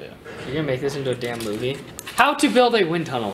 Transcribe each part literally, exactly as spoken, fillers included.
Yeah. You're gonna make this into a damn movie? How to build a wind tunnel.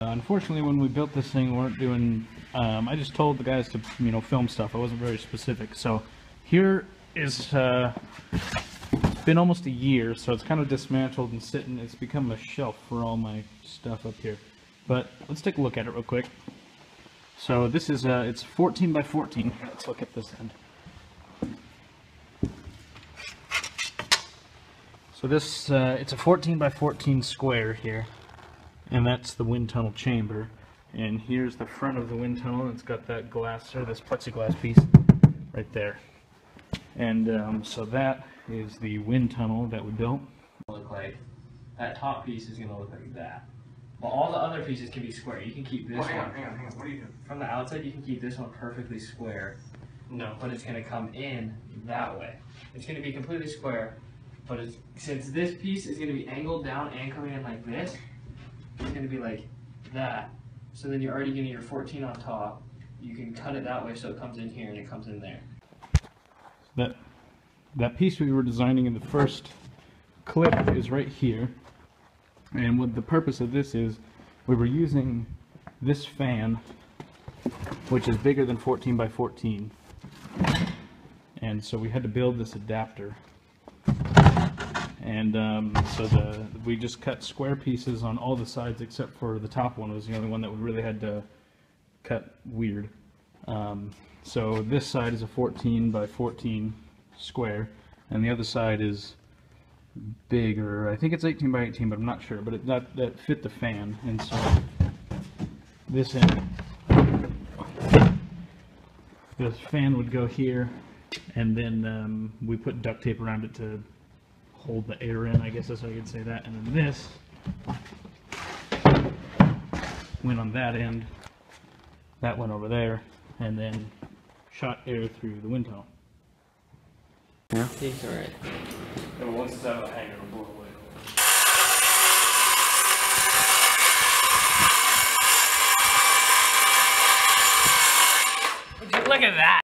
Uh, unfortunately, when we built this thing, we weren't doing... Um, I just told the guys to, you know, film stuff. I wasn't very specific. So here is... Uh, it's been almost a year, so it's kind of dismantled and sitting. It's become a shelf for all my stuff up here. But let's take a look at it real quick. So this is, uh, it's fourteen by fourteen. Let's look at this end. So this, uh, it's a fourteen by fourteen square here. And that's the wind tunnel chamber. And here's the front of the wind tunnel. It's got that glass, or this plexiglass piece right there. And um, so that is the wind tunnel that we built. Look like that top piece is going to look like that. But all the other pieces can be square. You can keep this oh, hang one. On, hang on, hang on. What are you doing? From the outside, you can keep this one perfectly square. No. But it's going to come in that way. It's going to be completely square. But it's, since this piece is going to be angled down and coming in like this, it's going to be like that. So then you're already getting your fourteen on top. You can cut it that way so it comes in here and it comes in there. That, that piece we were designing in the first clip is right here. And what the purpose of this is, we were using this fan, which is bigger than fourteen by fourteen. And so we had to build this adapter. And um, so the, we just cut square pieces on all the sides except for the top one. It was the only one that we really had to cut weird. Um, so this side is a fourteen by fourteen square, and the other side is bigger. I think it's eighteen by eighteen, but I'm not sure. But it, that, that fit the fan, and so this end, this fan would go here, and then um, we put duct tape around it to hold the air in, I guess that's how you could say that. And then this went on that end, that went over there, and then shot air through the wind tunnel. Yeah. It's alright. And once it's out of the hangar, it'll blow away. Would you look at that?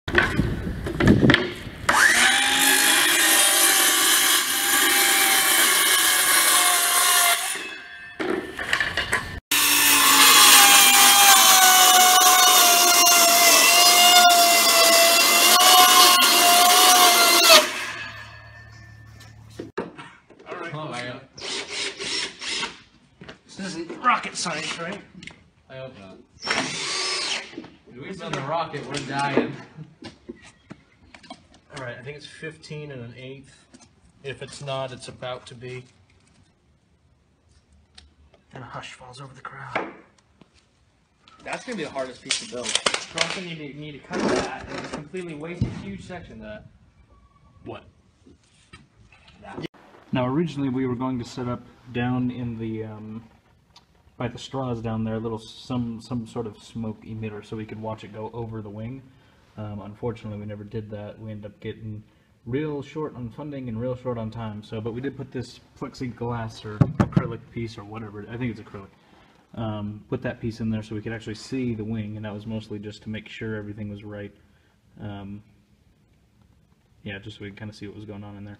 Science, right? I hope not. If we send a rocket, we're dying. Alright, I think it's fifteen and an eighth. If it's not, it's about to be. And a hush falls over the crowd. That's going to be the hardest piece to build. You also need to, need to cut that, and it's completely waste a huge section of that. What? That. Now, originally we were going to set up down in the... Um, by the straws down there, a little some some sort of smoke emitter so we could watch it go over the wing. Um, unfortunately, we never did that. We ended up getting real short on funding and real short on time. So, but we did put this plexiglass or acrylic piece or whatever. I think it's acrylic. Um, put that piece in there so we could actually see the wing, and that was mostly just to make sure everything was right. Um, yeah, just so we could kind of see what was going on in there.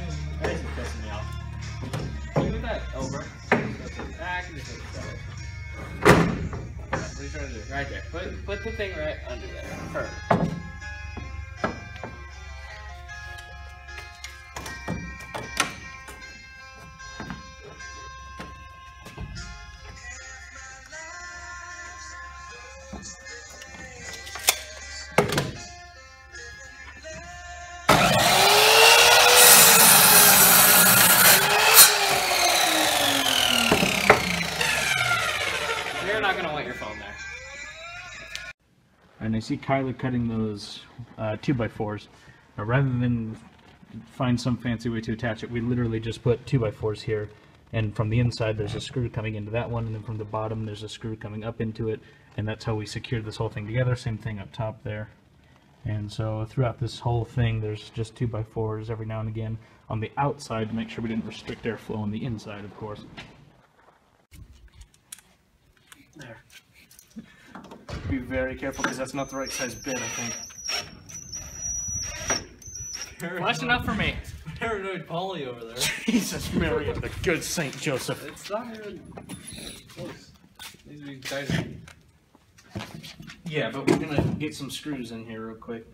That isn't pissing me off. Look at that, Elbert. Back and just like so. What are you trying to do? Right there. Put, put the thing right under there. Perfect. And I see Kyler cutting those uh, two by fours. Now, rather than find some fancy way to attach it, we literally just put two by fours here. And from the inside, there's a screw coming into that one. And then from the bottom, there's a screw coming up into it. And that's how we secured this whole thing together. Same thing up top there. And so throughout this whole thing, there's just two by fours every now and again on the outside to make sure we didn't restrict airflow on the inside, of course. There. Be very careful because that's not the right size bit, I think. Flash enough for me. Paranoid Polly over there. Jesus Mary of the good Saint Joseph. It's not even close. These guys are... Yeah, but we're gonna get some screws in here real quick.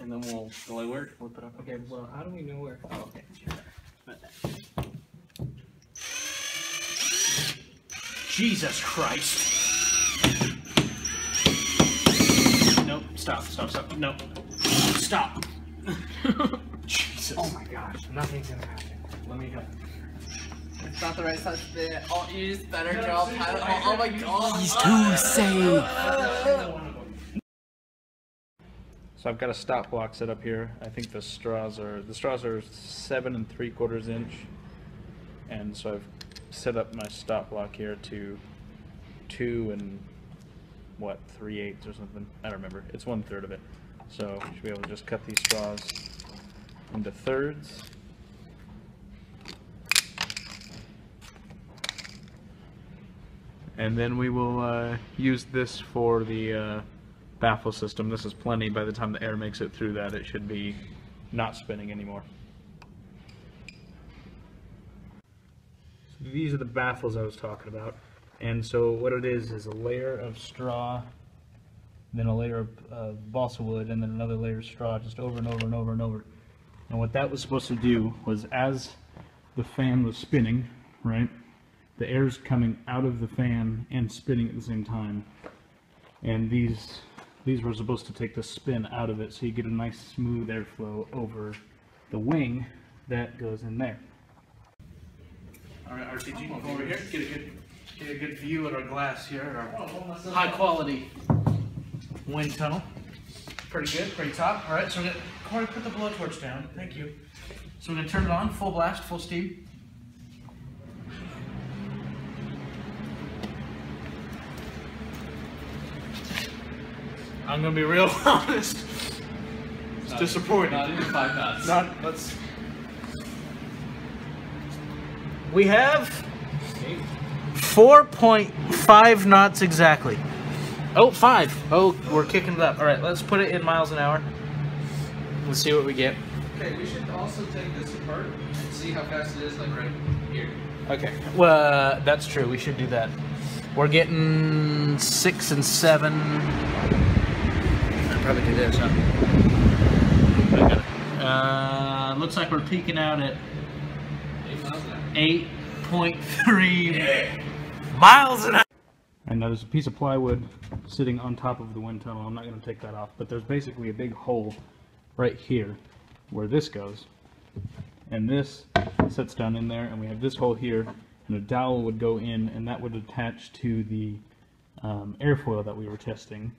And then we'll go where? Flip it up. Okay, well, how do we know where? Oh, okay, sure. Jesus Christ! Nope, stop, stop, stop, nope. Stop! Jesus. Oh my gosh, nothing's gonna happen. Let me help. It's not the right size fit. Oh, you just better job. Oh, oh my god. He's too safe. So I've got a stop block set up here. I think the straws are the straws are seven and three quarters inch, and so I've set up my stop block here to two and what three eighths or something. I don't remember. It's one third of it. So I should be able to just cut these straws into thirds. And then we will uh, use this for the uh, baffle system. This is plenty. By the time the air makes it through that, it should be not spinning anymore. So these are the baffles I was talking about. And so what it is is a layer of straw, then a layer of uh, balsa wood, and then another layer of straw, just over and over and over and over. And what that was supposed to do was, as the fan was spinning, right? The air's coming out of the fan and spinning at the same time, and these these were supposed to take the spin out of it, so you get a nice smooth airflow over the wing that goes in there. All right, R C G, come over here. Get a good get a good view at our glass here, at our high quality wind tunnel. Pretty good, pretty top. All right, so we're gonna Corey, put the blowtorch down. Thank you. So we're gonna turn it on, full blast, full steam. I'm gonna be real honest. It's not disappointing. Not even five knots. Not. Let's. We have four point five knots exactly. Oh, five. Oh, we're kicking it up. All right, let's put it in miles an hour. Let's see what we get. Okay, we should also take this apart and see how fast it is, like right here. Okay. Well, that's true. We should do that. We're getting six and seven. I'd probably do this, huh? I got it. Uh, looks like we're peaking out at eight point three yeah. miles an hour. And now there's a piece of plywood sitting on top of the wind tunnel. I'm not going to take that off, but there's basically a big hole right here where this goes. And this sits down in there, and we have this hole here. And a dowel would go in, and that would attach to the um, airfoil that we were testing.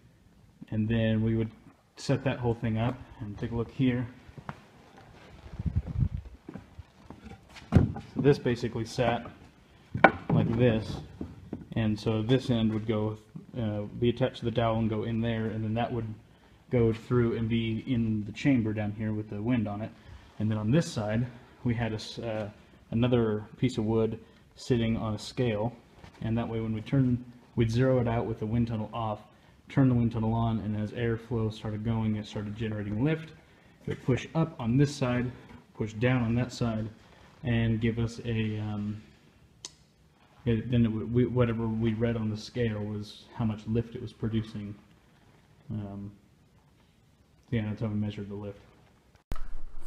And then we would set that whole thing up, and take a look here. So this basically sat like this, and so this end would go, uh, be attached to the dowel and go in there, and then that would go through and be in the chamber down here with the wind on it. And then on this side, we had a, uh, another piece of wood sitting on a scale, and that way when we turn, we'd zero it out with the wind tunnel off, turn the wind tunnel on, and as airflow started going, it started generating lift. It would push up on this side, push down on that side, and give us a, um, it, then it would, we, whatever we read on the scale was how much lift it was producing. Um, yeah, that's how we measured the lift.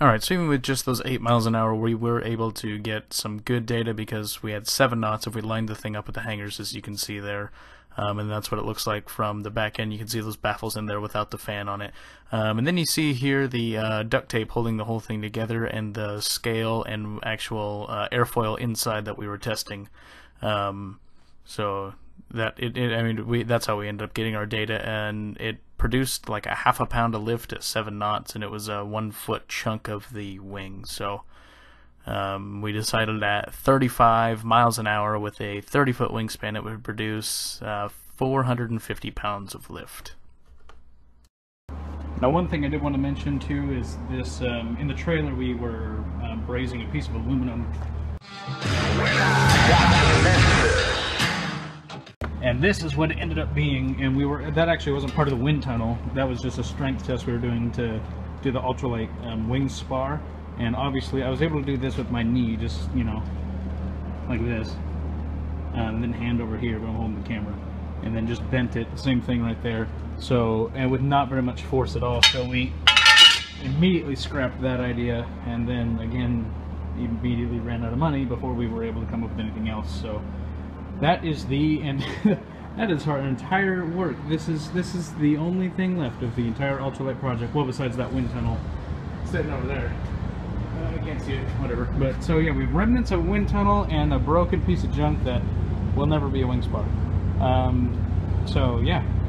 Alright, so even with just those eight miles an hour, we were able to get some good data because we had seven knots if we lined the thing up with the hangers, as you can see there. Um, and that's what it looks like from the back end. You can see those baffles in there without the fan on it. Um, and then you see here the uh, duct tape holding the whole thing together, and the scale and actual uh, airfoil inside that we were testing. Um, so that it, it I mean we that's how we ended up getting our data, and it produced like a half a pound of lift at seven knots, and it was a one foot chunk of the wing. So um, we decided at thirty-five miles an hour with a thirty foot wingspan, it would produce uh, four hundred fifty pounds of lift. Now, one thing I did want to mention too is this: um, in the trailer, we were uh, brazing a piece of aluminum. And this is what it ended up being, and we were that actually wasn't part of the wind tunnel. That was just a strength test we were doing to do the ultralight um, wing spar, and obviously I was able to do this with my knee, just, you know, like this, uh, and then hand over here, but I'm holding the camera, and then just bent it, same thing right there. So, and with not very much force at all, so we immediately scrapped that idea, and then again immediately ran out of money before we were able to come up with anything else. So that is the and that is our entire work. This is this is the only thing left of the entire ultralight project. Well, besides that wind tunnel sitting over there, uh, I can't see it, whatever. But so yeah, we have remnants of a wind tunnel and a broken piece of junk that will never be a wing spar. Um, so yeah.